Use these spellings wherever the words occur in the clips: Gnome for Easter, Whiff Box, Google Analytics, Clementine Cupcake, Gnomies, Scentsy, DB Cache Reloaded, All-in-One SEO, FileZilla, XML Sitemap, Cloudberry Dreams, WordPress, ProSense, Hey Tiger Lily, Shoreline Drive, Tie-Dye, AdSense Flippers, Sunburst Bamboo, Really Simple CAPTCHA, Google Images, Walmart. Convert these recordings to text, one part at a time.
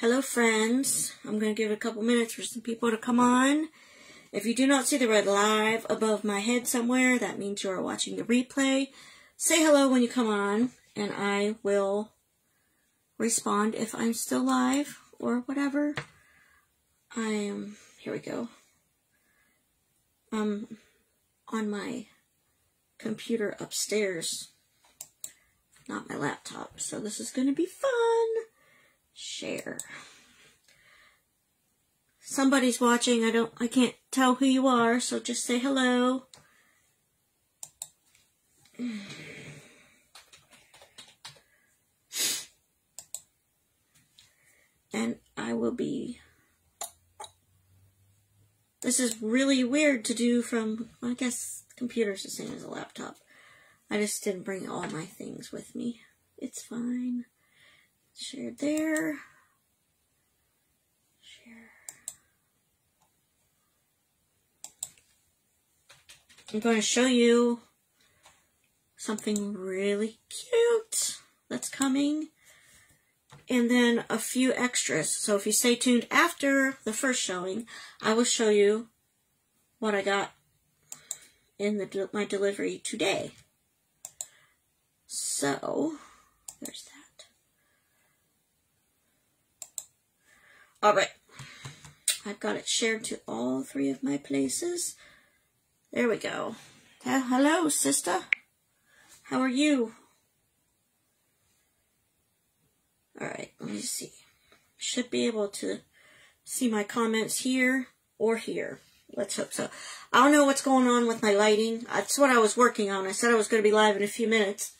Hello friends, I'm going to give it a couple minutes for some people to come on. If you do not see the red live above my head somewhere, that means you are watching the replay. Say hello when you come on, and I will respond if I'm still live or whatever. Here we go. I'm on my computer upstairs, not my laptop, so this is going to be fun. Share. Somebody's watching. I can't tell who you are, so just say hello. And I will be... This is really weird to do from, I guess, computer's the same as a laptop. I just didn't bring all my things with me. It's fine. Share there. Share. I'm going to show you something really cute that's coming. And then a few extras. So if you stay tuned after the first showing, I will show you what I got in my delivery today. So, there's that. Alright, I've got it shared to all three of my places. There we go. Hello, sister. How are you? Alright, let me see. Should be able to see my comments here or here. Let's hope so. I don't know what's going on with my lighting. That's what I was working on. I said I was going to be live in a few minutes.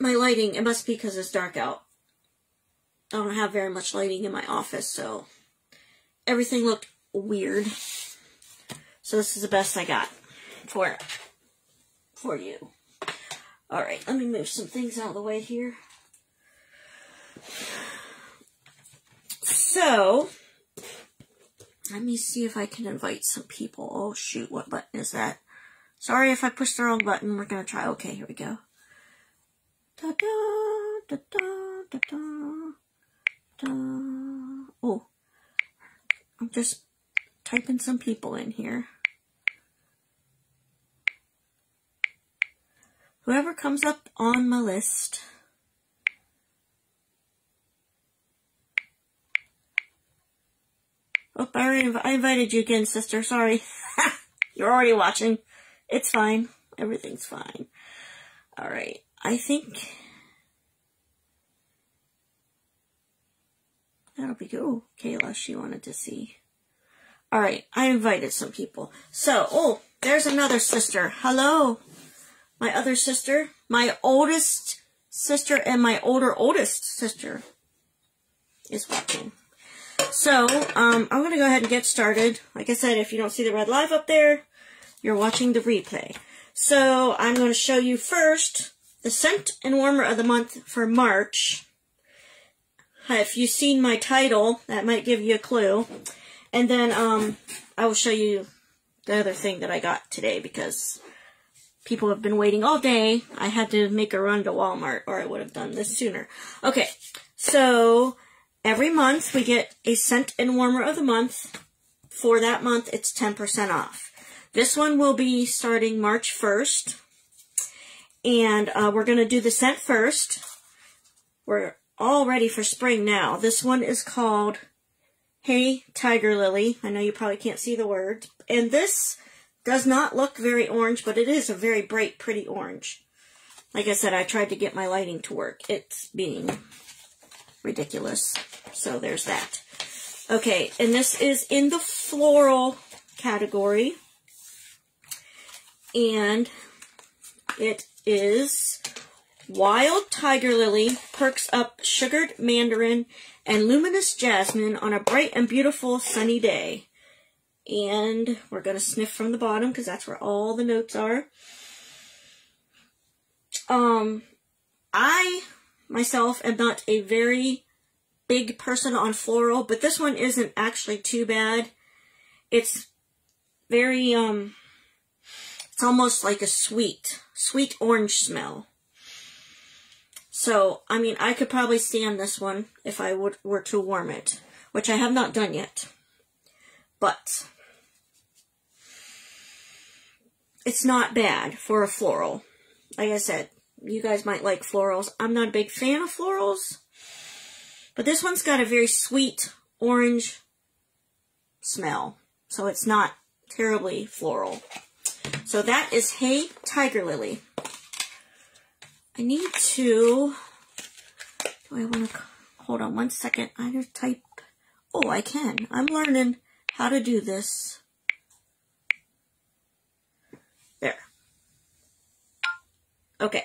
My lighting, it must be because it's dark out. I don't have very much lighting in my office, so everything looked weird. So this is the best I got for you. All right, let me move some things out of the way here. So, let me see if I can invite some people. Oh, shoot, what button is that? Sorry if I pushed the wrong button. We're going to try. Okay, here we go. Ta-da, ta-da, ta-da. Oh, I'm just typing some people in here. Whoever comes up on my list. Oh, I invited you again, sister. Sorry. You're already watching. It's fine. Everything's fine. All right. I think... That'll be good. Oh, Kayla, she wanted to see. All right, I invited some people. So, oh, there's another sister. Hello, my other sister, my oldest sister, and my oldest sister is watching. So, I'm going to go ahead and get started. Like I said, if you don't see the red live up there, you're watching the replay. So, I'm going to show you first the scent and warmer of the month for March. If you've seen my title, that might give you a clue. And then I will show you the other thing that I got today because people have been waiting all day. I had to make a run to Walmart or I would have done this sooner. Okay, so every month we get a scent and warmer of the month. For that month, it's 10% off. This one will be starting March 1st. And we're going to do the scent first. We're all ready for spring now. This one is called Hey Tiger Lily. I know you probably can't see the word. And this does not look very orange, but it is a very bright, pretty orange. Like I said, I tried to get my lighting to work. It's being ridiculous. So there's that. Okay, and this is in the floral category. And it is... Wild Tiger Lily perks up sugared mandarin and luminous jasmine on a bright and beautiful sunny day. And we're going to sniff from the bottom because that's where all the notes are. I, myself, am not a very big person on floral, but this one isn't actually too bad. It's very, it's almost like a sweet orange smell. So, I mean, I could probably stand this one if I were to warm it, which I have not done yet. But it's not bad for a floral. Like I said, you guys might like florals. I'm not a big fan of florals, but this one's got a very sweet orange smell, so it's not terribly floral. So that is Hey Tiger Lily. I need to, do I want to, hold on one second, I gotta type, oh I can, I'm learning how to do this. There. Okay.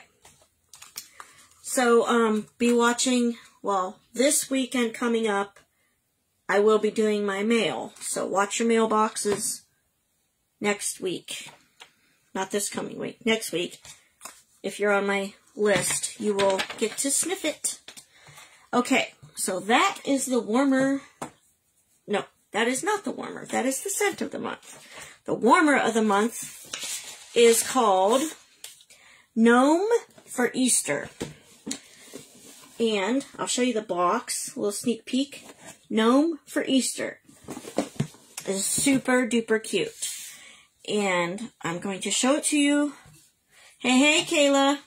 So, be watching, well, this weekend coming up, I will be doing my mail, so watch your mailboxes next week. Not this coming week, next week. If you're on my list, you will get to sniff it. Okay, so that is the warmer. No, that is not the warmer. That is the scent of the month. The warmer of the month is called Gnome for Easter. And I'll show you the box, a little sneak peek. Gnome for Easter is super duper cute. And I'm going to show it to you. Hey, Kayla.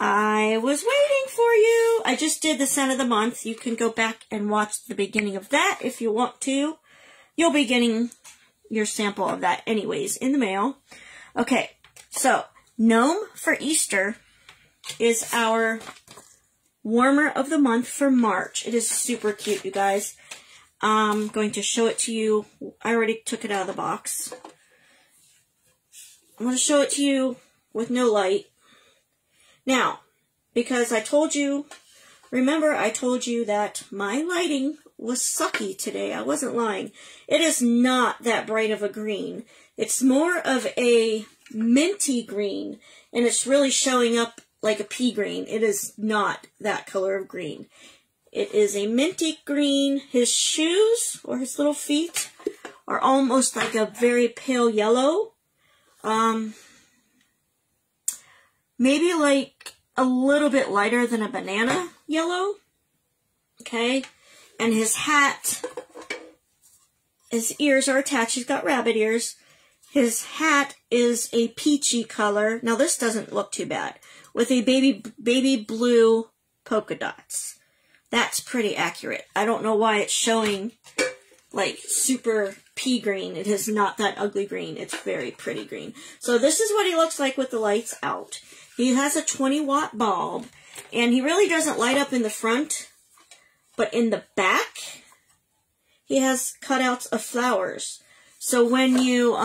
I was waiting for you. I just did the scent of the month. You can go back and watch the beginning of that if you want to. You'll be getting your sample of that anyways in the mail. Okay, so Gnome for Easter is our warmer of the month for March. It is super cute, you guys. I'm going to show it to you. I already took it out of the box. I'm going to show it to you with no light. Now, because I told you, remember I told you that my lighting was sucky today. I wasn't lying. It is not that bright of a green. It's more of a minty green, and it's really showing up like a pea green. It is not that color of green. It is a minty green. His shoes, or his little feet, are almost like a very pale yellow. Maybe like a little bit lighter than a banana yellow. Okay. And his hat, his ears are attached. He's got rabbit ears. His hat is a peachy color. Now this doesn't look too bad. With a baby blue polka dots. That's pretty accurate. I don't know why it's showing like super pea green. It is not that ugly green. It's very pretty green. So this is what he looks like with the lights out. He has a 20-watt bulb, and he really doesn't light up in the front, but in the back, he has cutouts of flowers. So when you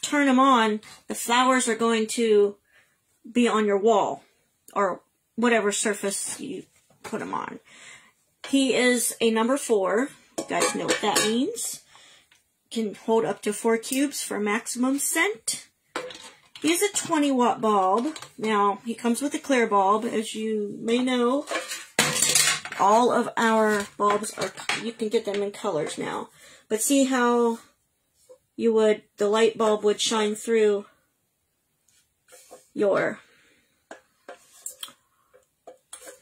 turn them on, the flowers are going to be on your wall, or whatever surface you put them on. He is a number 4. You guys know what that means. Can hold up to 4 cubes for maximum scent. He is a 20-watt bulb. Now, he comes with a clear bulb. As you may know, all of our bulbs are, you can get them in colors now. But see how you would, the light bulb would shine through your,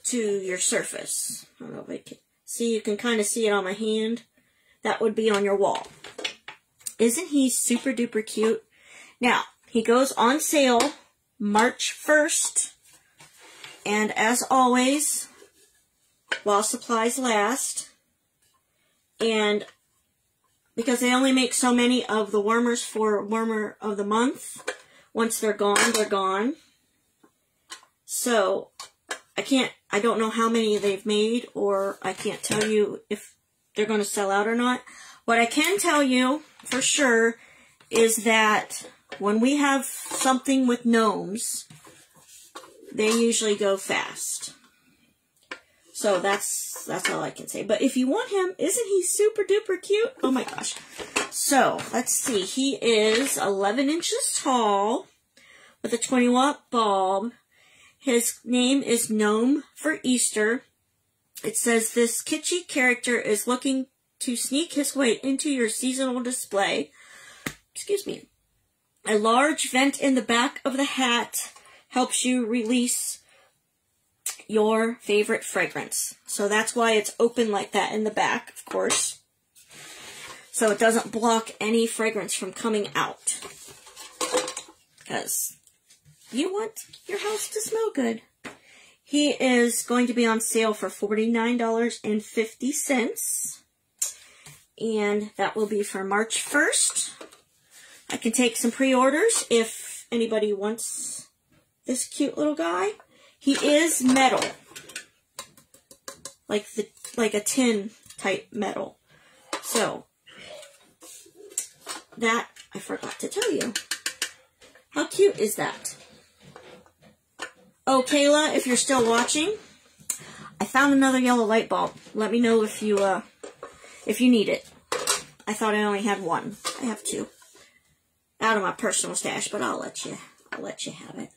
to your surface. I don't know if I can see, you can kind of see it on my hand. That would be on your wall. Isn't he super duper cute? Now, he goes on sale March 1st. And as always, while supplies last, and because they only make so many of the warmers for warmer of the month, once they're gone, they're gone. So, I don't know how many they've made, or I can't tell you if they're going to sell out or not. What I can tell you for sure is that when we have something with gnomes, they usually go fast. So that's all I can say. But if you want him, isn't he super duper cute? Oh my gosh. So let's see. He is 11 inches tall with a 20-watt bulb. His name is Gnome for Easter. It says this kitschy character is looking to sneak his way into your seasonal display. Excuse me. A large vent in the back of the hat helps you release your favorite fragrance. So that's why it's open like that in the back, of course. So it doesn't block any fragrance from coming out. Because you want your house to smell good. He is going to be on sale for $49.50. And that will be for March 1st. I can take some pre-orders if anybody wants this cute little guy. He is metal. Like a tin type metal. So, that I forgot to tell you. How cute is that? Oh, Kayla, if you're still watching, I found another yellow light bulb. Let me know if you need it. I thought I only had one. I have two. Out of my personal stash, but I'll let you have it.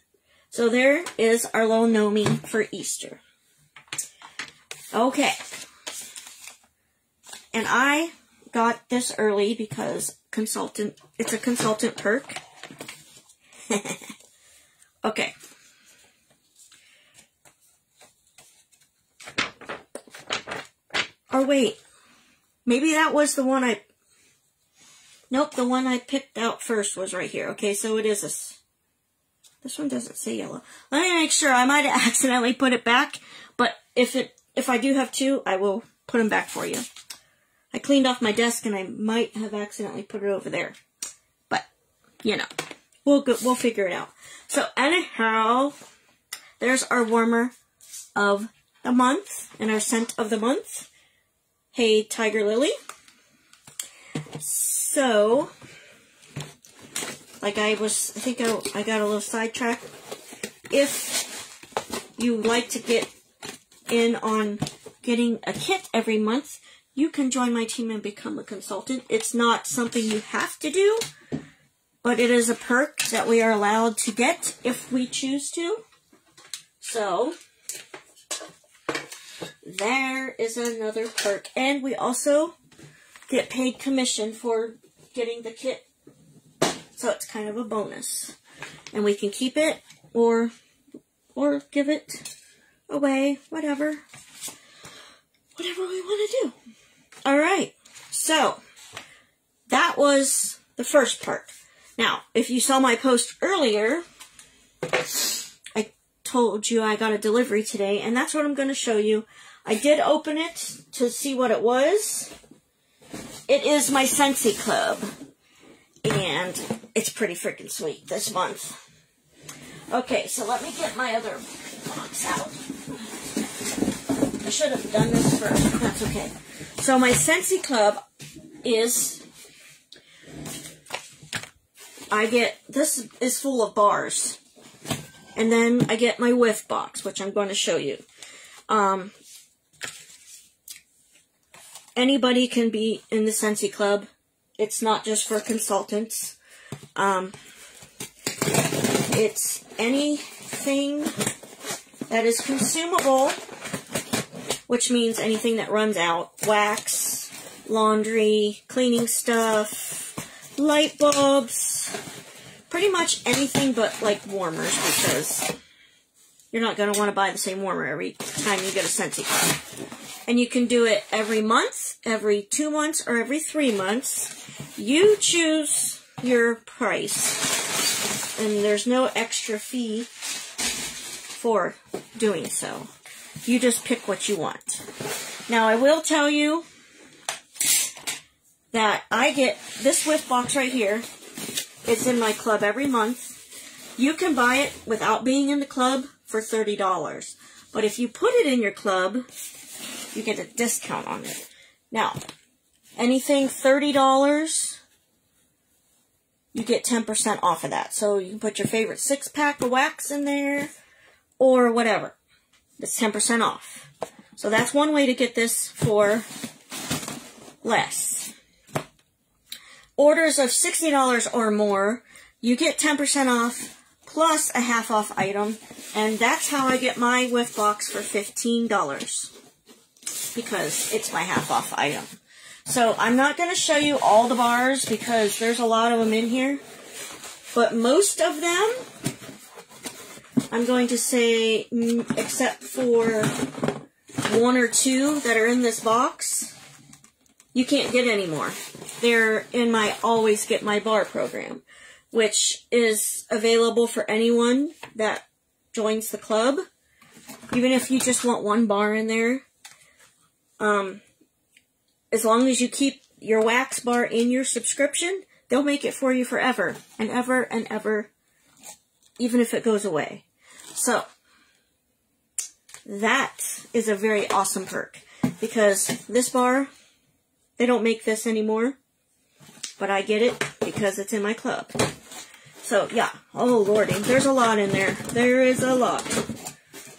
So there is our little Gnomie for Easter. Okay. And I got this early because it's a consultant perk. Okay. Or wait. Maybe that was the one I... Nope, the one I picked out first was right here. Okay, so it is this. This one doesn't say yellow. Let me make sure. I might have accidentally put it back, but if I do have two, I will put them back for you. I cleaned off my desk, and I might have accidentally put it over there. But, you know, we'll figure it out. So, anyhow, there's our warmer of the month and our scent of the month. Hey, Tiger Lily. So, I think I got a little sidetracked. If you like to get in on getting a kit every month, you can join my team and become a consultant. It's not something you have to do, but it is a perk that we are allowed to get if we choose to. So, there is another perk. And we also get paid commission for getting the kit. So it's kind of a bonus. And we can keep it or give it away, whatever. Whatever we want to do. Alright, so that was the first part. Now, if you saw my post earlier, I told you I got a delivery today, and that's what I'm going to show you. I did open it to see what it was. It is my Scentsy Club, and it's pretty freaking sweet this month. Okay, so let me get my other box out. I should have done this first, that's okay. So my Scentsy Club is... this is full of bars. And then I get my Whiff Box, which I'm going to show you. Anybody can be in the Scentsy Club. It's not just for consultants. It's anything that is consumable, which means anything that runs out. Wax, laundry, cleaning stuff, light bulbs, pretty much anything but like warmers, because you're not going to want to buy the same warmer every time you get a Scentsy Club. And you can do it every month, every 2 months, or every 3 months. You choose your price, and there's no extra fee for doing so. You just pick what you want. Now, I will tell you that I get this Whiff Box right here. It's in my club every month. You can buy it without being in the club for $30. But if you put it in your club, you get a discount on it. Now, anything $30, you get 10% off of that. So you can put your favorite 6-pack of wax in there or whatever. It's 10% off. So that's one way to get this for less. Orders of $60 or more, you get 10% off plus a half off item, and that's how I get my Whiff Box for $15, because it's my half off item. So I'm not going to show you all the bars because there's a lot of them in here, but most of them I'm going to say, except for one or two that are in this box, you can't get any more. They're in my Always Get My Bar program, which is available for anyone that joins the club. Even if you just want one bar in there, as long as you keep your wax bar in your subscription, they'll make it for you forever and ever and ever, even if it goes away. So that is a very awesome perk, because this bar, they don't make this anymore, but I get it because it's in my club. So yeah, oh lordy, there's a lot in there. There is a lot.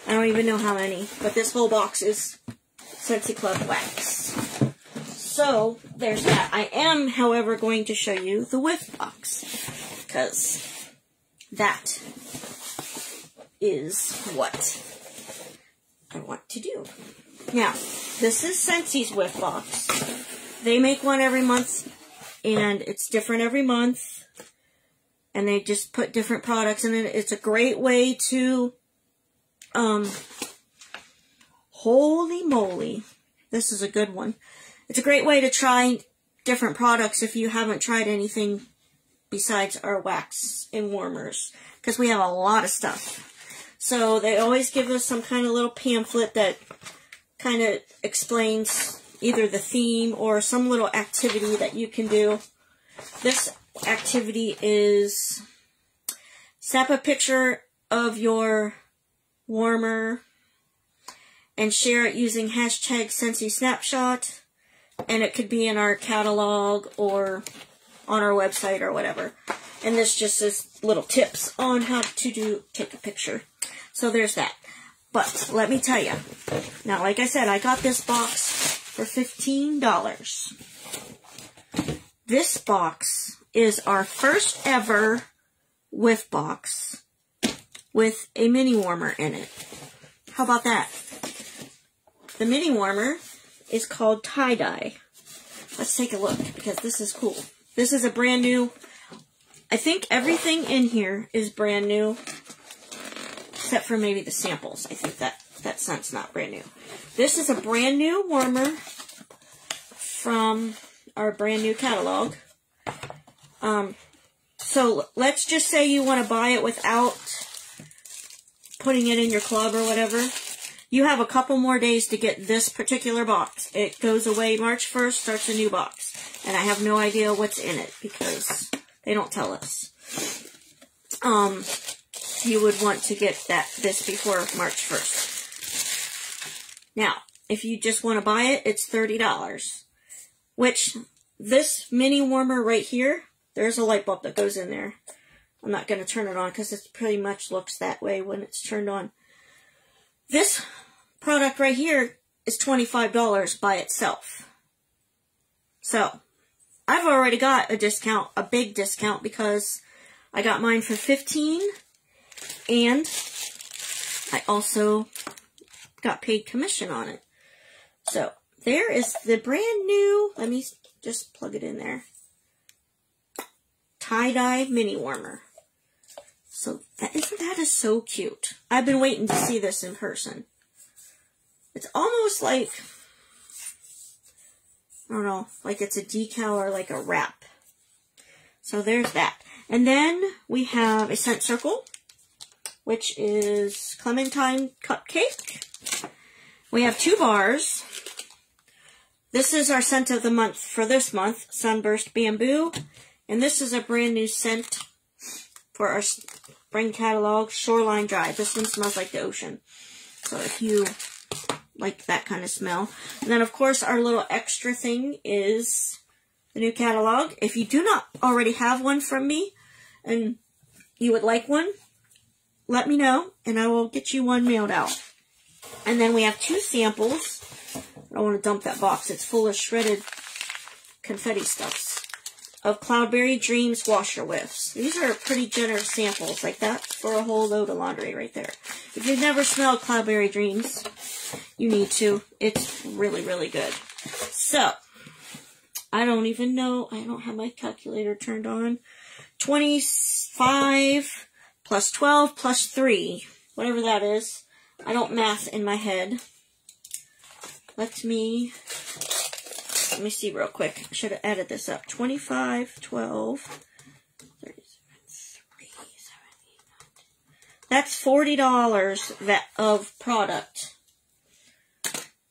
I don't even know how many, but this whole box is Scentsy Club wax. So there's that. I am, however, going to show you the Whiff Box, because that is what I want to do. Now, this is Scentsy's Whiff Box. They make one every month, and it's different every month, and they just put different products in it. It's a great way to holy moly, this is a good one. It's a great way to try different products if you haven't tried anything besides our wax and warmers, because we have a lot of stuff. So they always give us some kind of little pamphlet that kind of explains either the theme or some little activity that you can do. This activity is snap a picture of your warmer and share it using hashtag Scentsy Snapshot, and it could be in our catalog or on our website or whatever. And this just is little tips on how to take a picture. So there's that. But let me tell you, now like I said, I got this box for $15. This box is our first ever Whiff Box with a mini warmer in it. How about that? The mini warmer is called Tie-Dye. Let's take a look, because this is cool. This is a brand new, I think everything in here is brand new, except for maybe the samples. I think that scent's not brand new. This is a brand new warmer from our brand new catalog. So let's just say you want to buy it without putting it in your club or whatever, you have a couple more days to get this particular box. It goes away March 1st, starts a new box. And I have no idea what's in it because they don't tell us. You would want to get this before March 1st. Now, if you just want to buy it, it's $30. Which, this mini warmer right here, there's a light bulb that goes in there. I'm not going to turn it on because it pretty much looks that way when it's turned on. This product right here is $25 by itself. So, I've already got a discount, a big discount, because I got mine for $15, and I also got paid commission on it. So, there is the brand new, let me just plug it in there, Tie-Dye mini warmer. So, isn't that so cute? I've been waiting to see this in person. It's almost like, I don't know, like it's a decal or like a wrap. So there's that. And then we have a scent circle, which is Clementine Cupcake. We have two bars. This is our scent of the month for this month, Sunburst Bamboo. And this is a brand new scent for our spring catalog, Shoreline Drive. This one smells like the ocean. So if you like that kind of smell. And then, of course, our little extra thing is the new catalog. If you do not already have one from me and you would like one, let me know and I will get you one mailed out. And then we have two samples. I don't want to dump that box. It's full of shredded confetti stuffs. Of Cloudberry Dreams washer whiffs. These are pretty generous samples, like that for a whole load of laundry right there. If you've never smelled Cloudberry Dreams, you need to. It's really, really good. So, I don't even know. I don't have my calculator turned on. 25 plus 12 plus 3 whatever that is. I don't math in my head. Let me see real quick. I should have added this up. 25, 12, 37, 3, 7, 8, 9. That's $40 of product.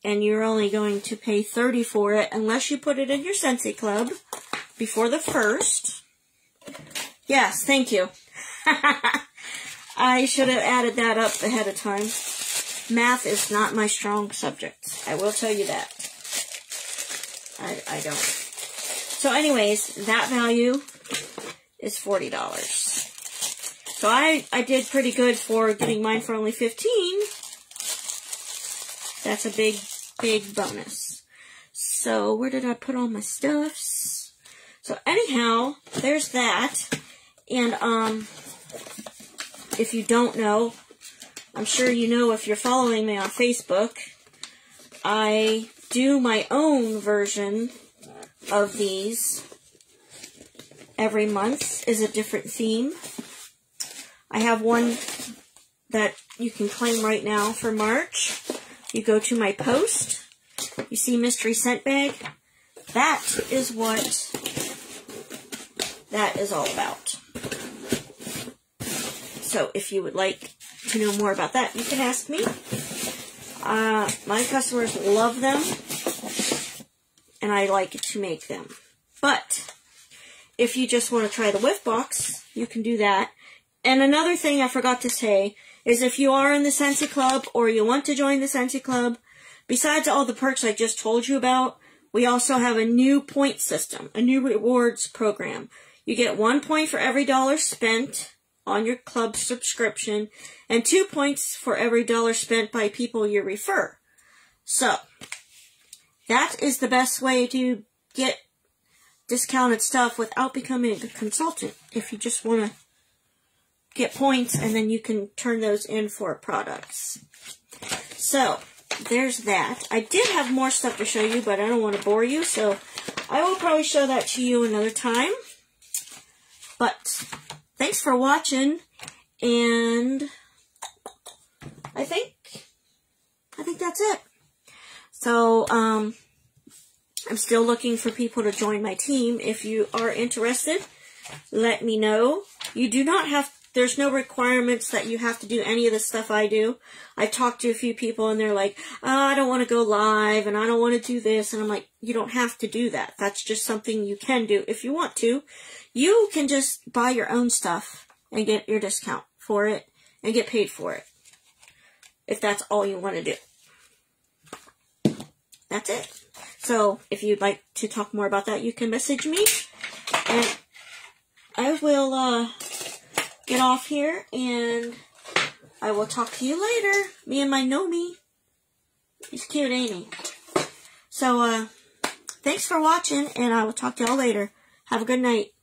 And you're only going to pay $30 for it unless you put it in your Scentsy Club before the 1st. Yes, thank you. I should have added that up ahead of time. Math is not my strong subject. I will tell you that. I don't. So anyways, that value is $40. So I did pretty good for getting mine for only $15. That's a big, big bonus. So where did I put all my stuffs? So anyhow, there's that. And if you don't know, I'm sure you know if you're following me on Facebook, I do my own version of these. Every month is a different theme. I have one that you can claim right now for March. You go to my post. You see Mystery Scent Bag. That is what that is all about. So if you would like to know more about that, you can ask me. My customers love them, and I like to make them. But if you just want to try the Whiff Box, you can do that. And another thing I forgot to say is if you are in the Scentsy Club or you want to join the Scentsy Club, besides all the perks I just told you about, we also have a new point system, a new rewards program. You get 1 point for every dollar spent on your club subscription and 2 points for every dollar spent by people you refer. So that is the best way to get discounted stuff without becoming a consultant. If you just want to get points and then you can turn those in for products. So there's that. I did have more stuff to show you, but I don't want to bore you, so I will probably show that to you another time. But thanks for watching, and I think that's it. So, I'm still looking for people to join my team. If you are interested, let me know. You do not have, there's no requirements that you have to do any of the stuff I do. I talked to a few people, and they're like, oh, I don't want to go live, and I don't want to do this, and I'm like, you don't have to do that. That's just something you can do if you want to. You can just buy your own stuff and get your discount for it and get paid for it if that's all you want to do. That's it. So if you'd like to talk more about that, you can message me. And I will get off here, and I will talk to you later. Me and my Gnomie. He's cute, ain't he? So thanks for watching, and I will talk to y'all later. Have a good night.